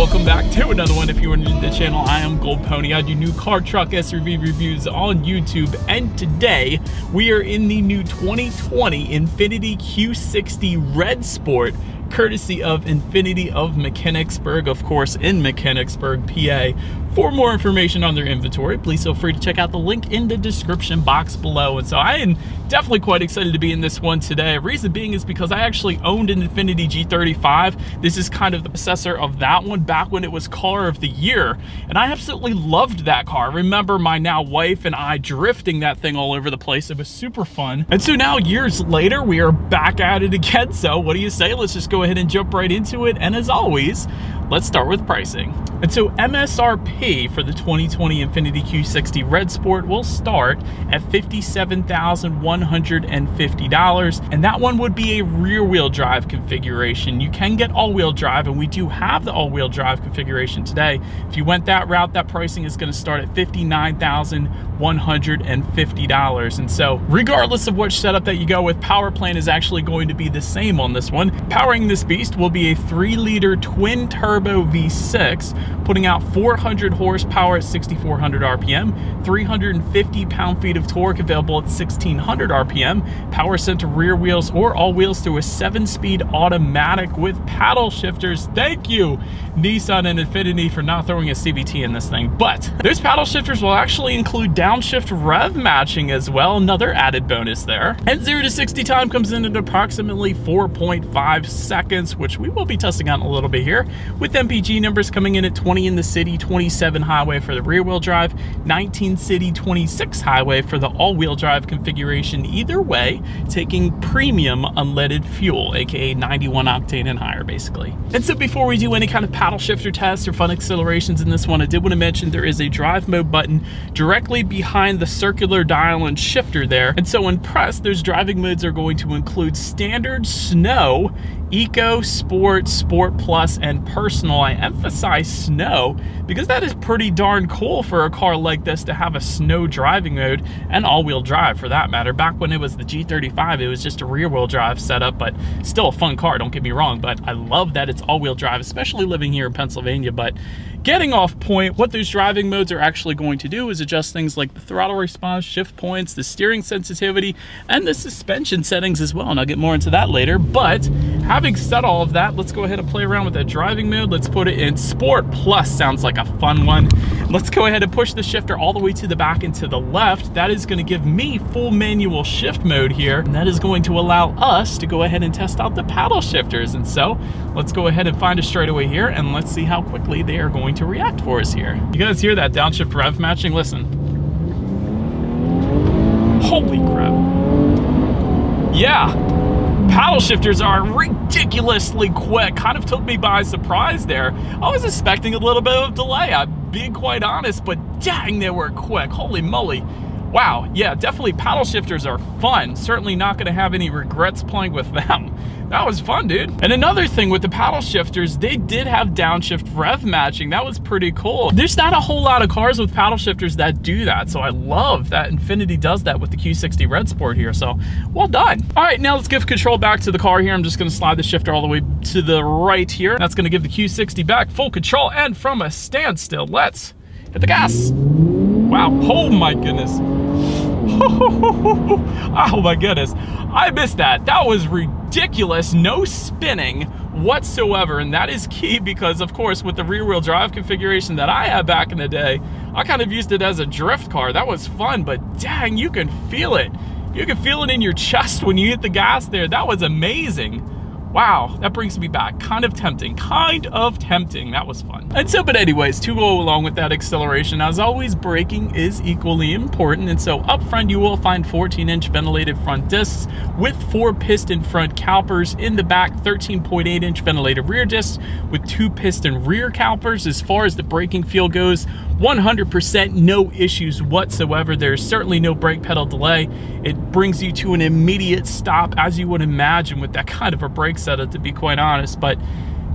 Welcome back to another one. If you are new to the channel, I am Gold Pony. I do new car, truck, SUV reviews on YouTube, and today we are in the new 2020 Infiniti Q60 Red Sport, courtesy of Infiniti of Mechanicsburg, of course, in Mechanicsburg, PA. For more information on their inventory, please feel free to check out the link in the description box below. And so I am definitely quite excited to be in this one today. Reason being is because I actually owned an Infiniti G35. This is kind of the successor of that one back when it was Car of the Year. And I absolutely loved that car. I remember my now wife and I drifting that thing all over the place. It was super fun. And so now years later, we are back at it again. So what do you say? Let's just go ahead and jump right into it. And as always, let's start with pricing. And so MSRP for the 2020 Infiniti Q60 Red Sport will start at $57,150. And that one would be a rear wheel drive configuration. You can get all wheel drive, and we do have the all wheel drive configuration today. If you went that route, that pricing is gonna start at $59,150. And so regardless of which setup that you go with, power plant is actually going to be the same on this one. Powering this beast will be a 3-liter twin turbo V6, putting out 400 horsepower at 6,400 RPM, 350 pound-feet of torque available at 1,600 RPM, power sent to rear wheels or all wheels through a 7-speed automatic with paddle shifters. Thank you, Nissan and Infiniti, for not throwing a CVT in this thing. But those paddle shifters will actually include downshift rev matching as well, another added bonus there. And 0 to 60 time comes in at approximately 4.5 seconds, which we will be testing out in a little bit here, with MPG numbers coming in at 20 in the city, 27 highway for the rear wheel drive, 19 city, 26 highway for the all wheel drive configuration, either way taking premium unleaded fuel, aka 91 octane and higher basically. And so before we do any kind of paddle shifter tests or fun accelerations in this one, I did want to mention there is a drive mode button directly behind the circular dial and shifter there. And so when pressed, those driving modes are going to include standard, snow, eco, sport, sport plus, and personal. I emphasize snow because that is pretty darn cool for a car like this to have a snow driving mode, and all-wheel drive for that matter. Back when it was the G35, it was just a rear-wheel drive setup, but still a fun car, don't get me wrong. But I love that it's all-wheel drive, especially living here in Pennsylvania. But getting off point, what those driving modes are actually going to do is adjust things like the throttle response, shift points, the steering sensitivity, and the suspension settings as well, and I'll get more into that later. But having said all of that, let's go ahead and play around with that driving mode. Let's put it in Sport Plus, sounds like a fun one. Let's go ahead and push the shifter all the way to the back and to the left. That is gonna give me full manual shift mode here, and that is going to allow us to go ahead and test out the paddle shifters. And so let's go ahead and find a straightaway here, and let's see how quickly they are going to react for us here. You guys hear that downshift rev matching? Listen. Holy crap. Yeah. Paddle shifters are ridiculously quick. Kind of took me by surprise there. I was expecting a little bit of delay, I'm being quite honest, but dang, they were quick. Holy moly. Wow, yeah, definitely paddle shifters are fun. Certainly not gonna have any regrets playing with them. That was fun, dude. And another thing with the paddle shifters, they did have downshift rev matching. That was pretty cool. There's not a whole lot of cars with paddle shifters that do that, so I love that Infiniti does that with the Q60 Red Sport here, so well done. All right, now let's give control back to the car here. I'm just gonna slide the shifter all the way to the right here. That's gonna give the Q60 back full control, and from a standstill, let's hit the gas. Wow, oh my goodness. Oh my goodness, I missed that. That was ridiculous. No spinning whatsoever, and that is key because, of course, with the rear wheel drive configuration that I had back in the day, I kind of used it as a drift car. That was fun, but dang, you can feel it. You can feel it in your chest when you hit the gas there. That was amazing. Wow, that brings me back. Kind of tempting. That was fun. And so, but anyways, to go along with that acceleration, as always, braking is equally important. And so up front, you will find 14-inch ventilated front discs with 4-piston front calipers. In the back, 13.8-inch ventilated rear discs with 2-piston rear calipers. As far as the braking feel goes, 100% no issues whatsoever. There's certainly no brake pedal delay. It brings you to an immediate stop, as you would imagine with that kind of a brake setup, to be quite honest. But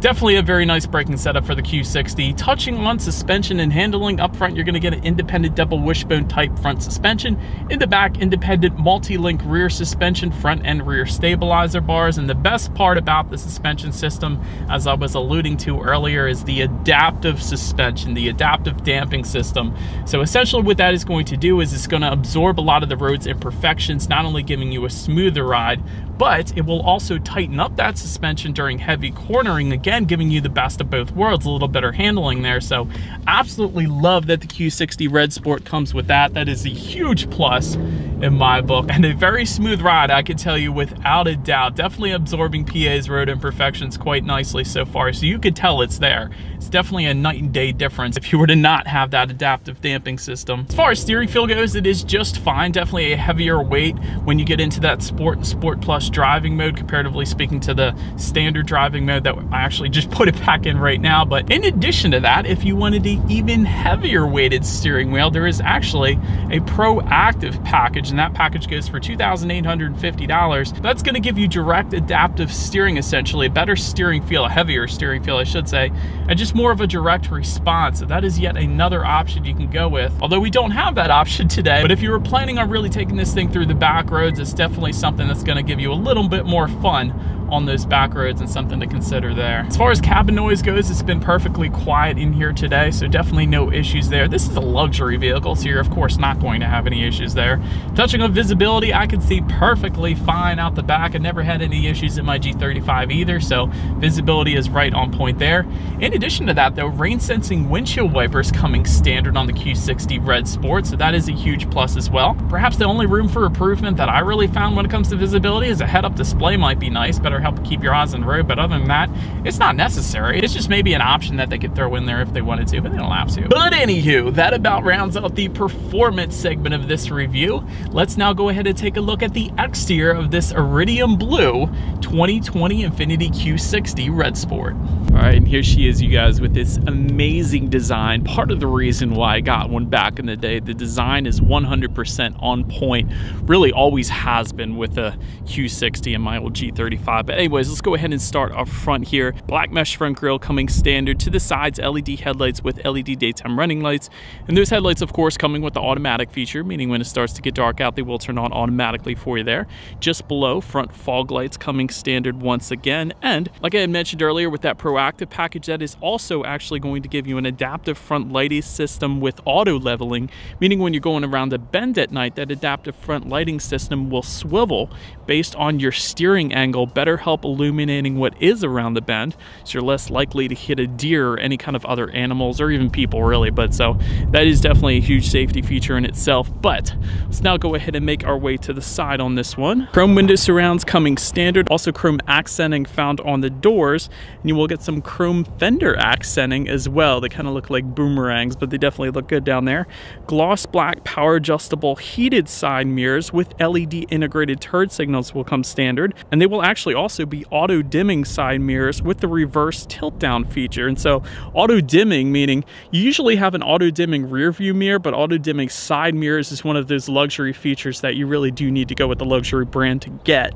Definitely a very nice braking setup for the Q60. Touching on suspension and handling, up front you're going to get an independent double wishbone type front suspension. In the back, independent multi-link rear suspension, front and rear stabilizer bars. And the best part about the suspension system, as I was alluding to earlier, is the adaptive suspension, the adaptive damping system. So essentially what that is going to do is it's going to absorb a lot of the road's imperfections, not only giving you a smoother ride, but it will also tighten up that suspension during heavy cornering, again giving you the best of both worlds, a little better handling there. So absolutely love that the Q60 Red Sport comes with that. That is a huge plus in my book, and a very smooth ride, I can tell you without a doubt. Definitely absorbing PA's road imperfections quite nicely so far, so you could tell it's there. It's definitely a night and day difference if you were to not have that adaptive damping system. As far as steering feel goes, it is just fine. Definitely a heavier weight when you get into that Sport and Sport Plus driving mode, comparatively speaking to the standard driving mode that I actually just put it back in right now. But in addition to that, if you wanted the even heavier weighted steering wheel, there is actually a proactive package, and that package goes for $2,850. That's going to give you direct adaptive steering, essentially a better steering feel, a heavier steering feel I should say, and just more of a direct response. So that is yet another option you can go with, although we don't have that option today. But if you were planning on really taking this thing through the back roads, it's definitely something that's going to give you a little bit more fun on those back roads, and something to consider there. As far as cabin noise goes, it's been perfectly quiet in here today, so definitely no issues there. This is a luxury vehicle, so you're of course not going to have any issues there. Touching on visibility, I can see perfectly fine out the back. I never had any issues in my G35 either, so visibility is right on point there. In addition to that though, rain sensing windshield wipers coming standard on the Q60 Red Sport, so that is a huge plus as well. Perhaps the only room for improvement that I really found when it comes to visibility is a head-up display might be nice, better help keep your eyes on the road, but other than that, it's not necessary. It's just maybe an option that they could throw in there if they wanted to, but they don't have to. But anywho, that about rounds out the performance segment of this review. Let's now go ahead and take a look at the exterior of this Iridium Blue 2020 Infiniti Q60 Red Sport. All right, and here she is, you guys, with this amazing design. Part of the reason why I got one back in the day, the design is 100% on point, really always has been with a Q60 and my old G35. But anyways, let's go ahead and start up front here. Black mesh front grille coming standard. To the sides, LED headlights with LED daytime running lights. And those headlights, of course, coming with the automatic feature, meaning when it starts to get dark out, they will turn on automatically for you there. Just below, front fog lights coming standard once again. And like I had mentioned earlier, with that proactive package, that is also actually going to give you an adaptive front lighting system with auto leveling, meaning when you're going around a bend at night, that adaptive front lighting system will swivel based on your steering angle, better help illuminating what is around the bend, so you're less likely to hit a deer or any kind of other animals or even people really. But so that is definitely a huge safety feature in itself. But let's now go ahead and make our way to the side on this one. Chrome window surrounds coming standard, also chrome accenting found on the doors, and you will get some chrome fender accenting as well. They kind of look like boomerangs, but they definitely look good down there. Gloss black power adjustable heated side mirrors with LED integrated turn signals will come standard, and they will actually also be auto dimming side mirrors with the reverse tilt down feature. And so auto dimming, meaning you usually have an auto dimming rear view mirror, but auto dimming side mirrors is one of those luxury features that you really do need to go with the luxury brand to get.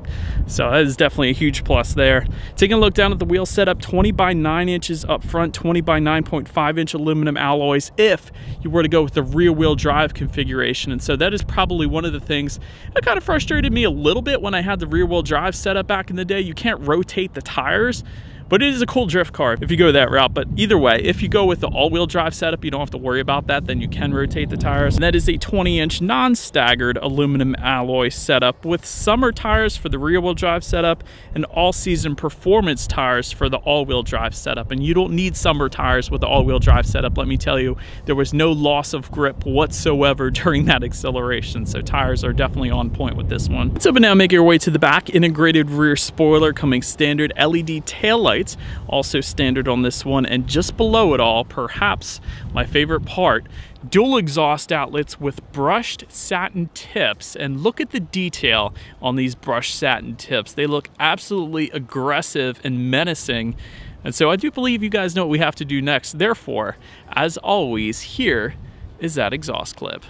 So that is definitely a huge plus there. Taking a look down at the wheel setup, 20 by 9 inches up front, 20 by 9.5 inch aluminum alloys if you were to go with the rear wheel drive configuration. And so that is probably one of the things that kind of frustrated me a little bit when I had the rear wheel drive setup back in the day. You can't rotate the tires, but it is a cool drift car if you go that route. But either way, if you go with the all-wheel drive setup, you don't have to worry about that, then you can rotate the tires. And that is a 20-inch non-staggered aluminum alloy setup with summer tires for the rear-wheel drive setup and all-season performance tires for the all-wheel drive setup. And you don't need summer tires with the all-wheel drive setup. Let me tell you, there was no loss of grip whatsoever during that acceleration, so tires are definitely on point with this one. Let's now make your way to the back. Integrated rear spoiler coming standard, LED taillights also standard on this one, and just below it all, perhaps my favorite part, dual exhaust outlets with brushed satin tips. And look at the detail on these brushed satin tips. They look absolutely aggressive and menacing. And so I do believe you guys know what we have to do next. Therefore, as always, here is that exhaust clip.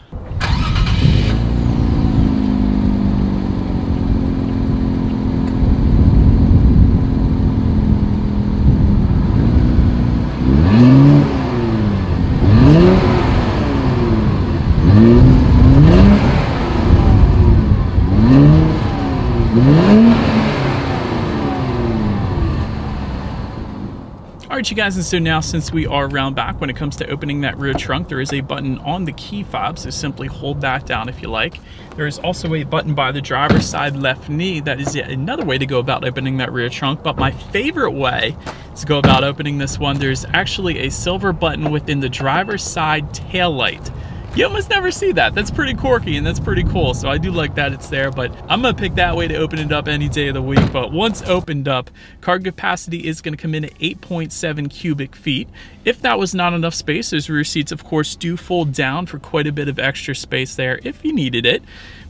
Alright you guys, and so now since we are round back, when it comes to opening that rear trunk, there is a button on the key fob, so simply hold that down if you like. There is also a button by the driver's side left knee. That is yet another way to go about opening that rear trunk, but my favorite way to go about opening this one, there's actually a silver button within the driver's side tail light. You almost never see that. That's pretty quirky and that's pretty cool. So I do like that it's there, but I'm gonna pick that way to open it up any day of the week. But once opened up, cargo capacity is gonna come in at 8.7 cubic feet. If that was not enough space, those rear seats of course do fold down for quite a bit of extra space there if you needed it.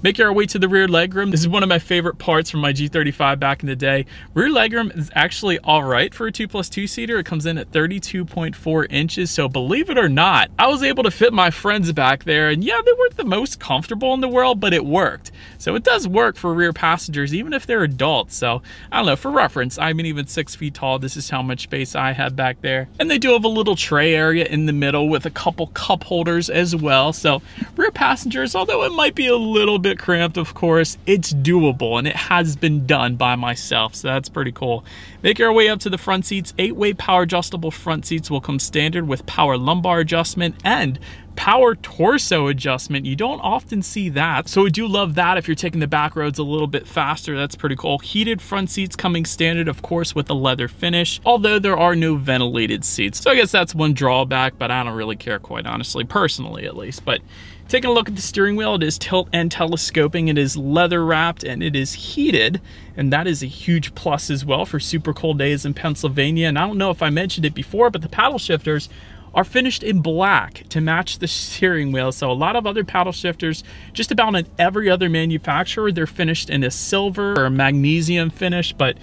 Making our way to the rear legroom. This is one of my favorite parts from my G35 back in the day. Rear legroom is actually all right for a 2+2 seater. It comes in at 32.4 inches. So believe it or not, I was able to fit my friends back there, and yeah, they weren't the most comfortable in the world, but it worked. So it does work for rear passengers, even if they're adults. So I don't know, for reference, I mean, even 6 feet tall, this is how much space I had back there. And they do have a little tray area in the middle with a couple cup holders as well. So rear passengers, although it might be a little bit cramped, of course, it's doable, and it has been done by myself, so that's pretty cool. Making our way up to the front seats, 8-way power adjustable front seats will come standard with power lumbar adjustment and power torso adjustment. You don't often see that, so we do love that if you're taking the back roads a little bit faster. That's pretty cool. Heated front seats coming standard, of course, with a leather finish, although there are no ventilated seats, so I guess that's one drawback, but I don't really care, quite honestly, personally at least. But taking a look at the steering wheel, it is tilt and telescoping, it is leather wrapped, and it is heated, and that is a huge plus as well for super cold days in Pennsylvania. And I don't know if I mentioned it before, but the paddle shifters are finished in black to match the steering wheel. So a lot of other paddle shifters, just about in every other manufacturer, they're finished in a silver or a magnesium finish, but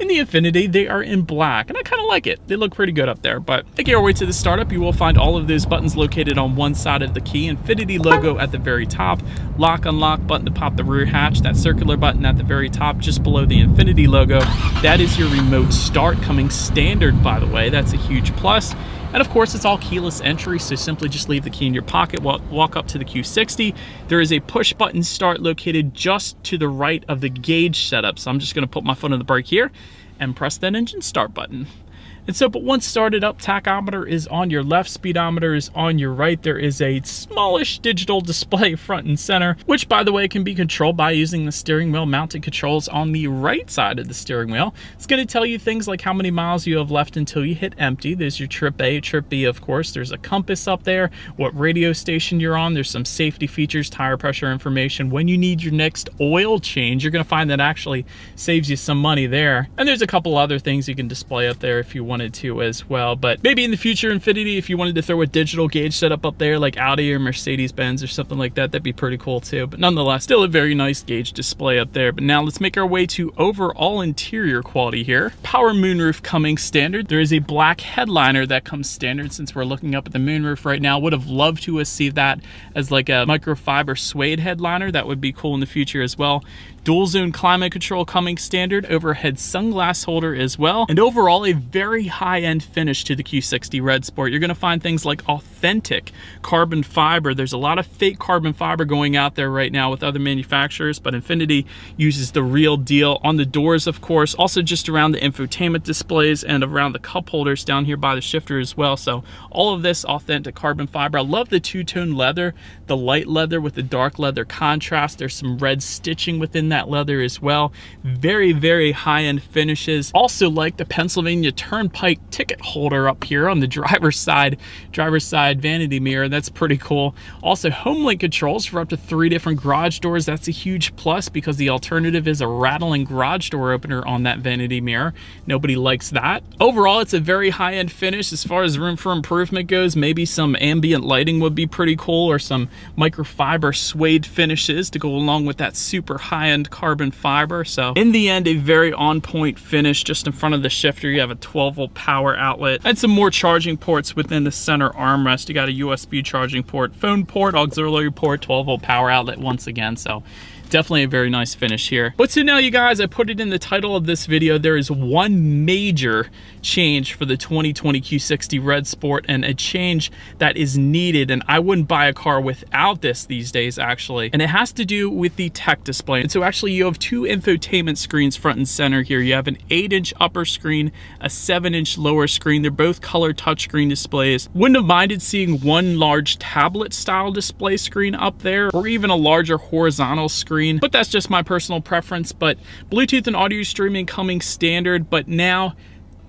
in the Infiniti, they are in black, and I kind of like it. They look pretty good up there. But taking our way to the startup, you will find all of those buttons located on one side of the key. Infiniti logo at the very top, lock unlock button to pop the rear hatch, that circular button at the very top just below the Infiniti logo. That is your remote start coming standard, by the way. That's a huge plus. And of course, it's all keyless entry, so simply just leave the key in your pocket, walk up to the Q60. There is a push button start located just to the right of the gauge setup. So I'm just gonna put my foot on the brake here and press that engine start button. And so, but once started up, tachometer is on your left, speedometer is on your right. There is a smallish digital display front and center, which by the way can be controlled by using the steering wheel mounted controls on the right side of the steering wheel. It's going to tell you things like how many miles you have left until you hit empty. There's your trip A, trip B, of course. There's a compass up there, what radio station you're on. There's some safety features, tire pressure information. When you need your next oil change, you're going to find that actually saves you some money there. And there's a couple other things you can display up there if you want to as well. But maybe in the future, Infiniti, if you wanted to throw a digital gauge setup up there like Audi or Mercedes-Benz or something like that, that'd be pretty cool too. But nonetheless, still a very nice gauge display up there. But now let's make our way to overall interior quality here. Power moonroof coming standard. There is a black headliner that comes standard since we're looking up at the moonroof right now. Would have loved to see that as like a microfiber suede headliner. That would be cool in the future as well. Dual zone climate control coming standard, overhead sunglass holder as well, and overall a very high-end finish to the Q60 Red Sport. You're gonna find things like authentic carbon fiber. There's a lot of fake carbon fiber going out there right now with other manufacturers, but Infiniti uses the real deal on the doors, of course, also just around the infotainment displays and around the cup holders down here by the shifter as well. So all of this authentic carbon fiber. I love the two-tone leather, the light leather with the dark leather contrast. There's some red stitching within that leather as well. Very, very high-end finishes. Also like the Pennsylvania Turnpike ticket holder up here on the driver's side vanity mirror. That's pretty cool. Also home link controls for up to 3 different garage doors. That's a huge plus because the alternative is a rattling garage door opener on that vanity mirror. Nobody likes that. Overall, it's a very high-end finish. As far as room for improvement goes, maybe some ambient lighting would be pretty cool, or some microfiber suede finishes to go along with that super high-end carbon fiber. So in the end, a very on point finish. Just in front of the shifter, you have a 12-volt power outlet and some more charging ports within the center armrest. You got a USB charging port, phone port, auxiliary port, 12-volt power outlet once again. So definitely a very nice finish here. But so now, you guys, I put it in the title of this video, there is one major change for the 2020 Q60 Red Sport, and a change that is needed, and I wouldn't buy a car without this these days, actually. And it has to do with the tech display. And so actually you have two infotainment screens front and center here. You have an 8-inch upper screen, a 7-inch lower screen. They're both color touchscreen displays. Wouldn't have minded seeing one large tablet style display screen up there, or even a larger horizontal screen, but that's just my personal preference. But Bluetooth and audio streaming coming standard, but now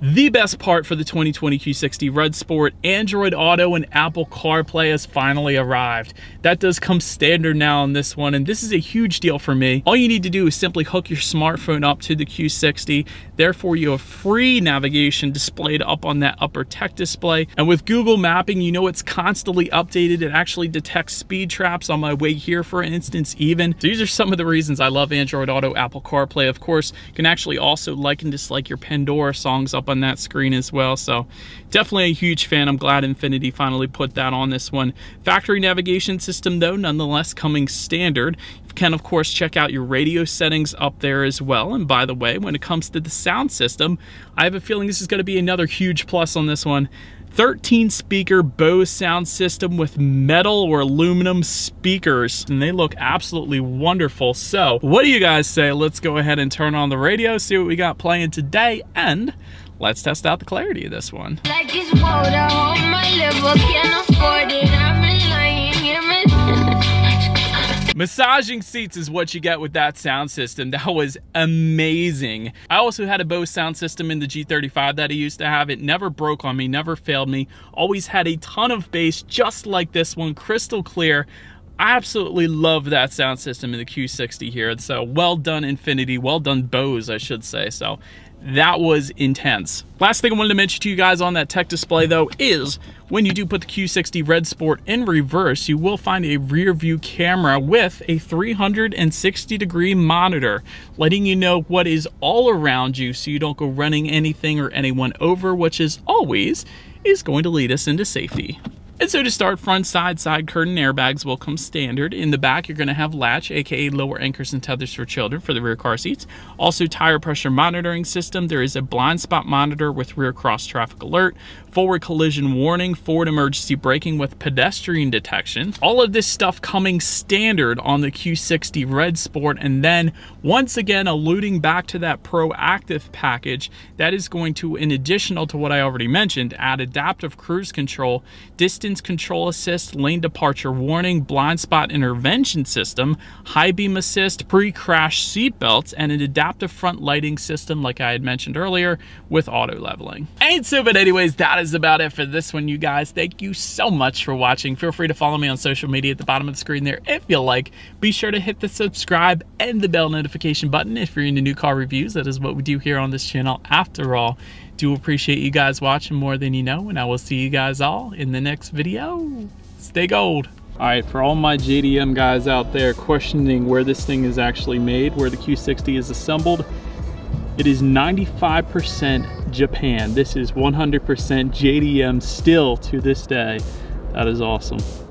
the best part for the 2020 Q60 Red Sport, Android Auto and Apple CarPlay has finally arrived. That does come standard now on this one, and this is a huge deal for me. All you need to do is simply hook your smartphone up to the Q60. Therefore, you have free navigation displayed up on that upper tech display. And with Google Mapping, you know it's constantly updated. It actually detects speed traps on my way here, for instance, even. So these are some of the reasons I love Android Auto, Apple CarPlay. Of course, you can actually also like and dislike your Pandora songs up on that screen as well. So definitely a huge fan. I'm glad Infiniti finally put that on this one. Factory navigation system though, nonetheless coming standard. You can of course check out your radio settings up there as well. And by the way, when it comes to the sound system, I have a feeling this is going to be another huge plus on this one. 13-speaker Bose sound system with metal or aluminum speakers, and they look absolutely wonderful. So what do you guys say? Let's go ahead and turn on the radio, see what we got playing today, and let's test out the clarity of this one. Like it's water on my level, can't afford it. I'm massaging seats is what you get with that sound system. That was amazing. I also had a Bose sound system in the G35 that I used to have. It never broke on me, never failed me. Always had a ton of bass just like this one, crystal clear. I absolutely love that sound system in the Q60 here. So well done Infiniti, well done Bose, I should say. So that was intense. Last thing I wanted to mention to you guys on that tech display though is when you do put the Q60 Red Sport in reverse, you will find a rear view camera with a 360-degree monitor, letting you know what is all around you so you don't go running anything or anyone over, which is always is going to lead us into safety. And so to start, front side curtain airbags will come standard. In the back, you're gonna have LATCH, AKA lower anchors and tethers for children, for the rear car seats. Also tire pressure monitoring system. There is a blind spot monitor with rear cross traffic alert, forward collision warning, forward emergency braking with pedestrian detection. All of this stuff coming standard on the Q60 Red Sport. And then once again, alluding back to that proactive package, that is going to, in additional to what I already mentioned, add adaptive cruise control, distance control assist, lane departure warning, blind spot intervention system, high beam assist, pre-crash seat belts, and an adaptive front lighting system like I had mentioned earlier with auto leveling. And so, but anyways, that is about it for this one, you guys. Thank you so much for watching. Feel free to follow me on social media at the bottom of the screen there if you like. Be sure to hit the subscribe and the bell notification button if you're into new car reviews. That is what we do here on this channel after all. Do appreciate you guys watching more than you know, and I will see you guys all in the next video. Stay gold. All right, for all my JDM guys out there questioning where this thing is actually made, where the Q60 is assembled, it is 95% Japan. This is 100% JDM still to this day. That is awesome.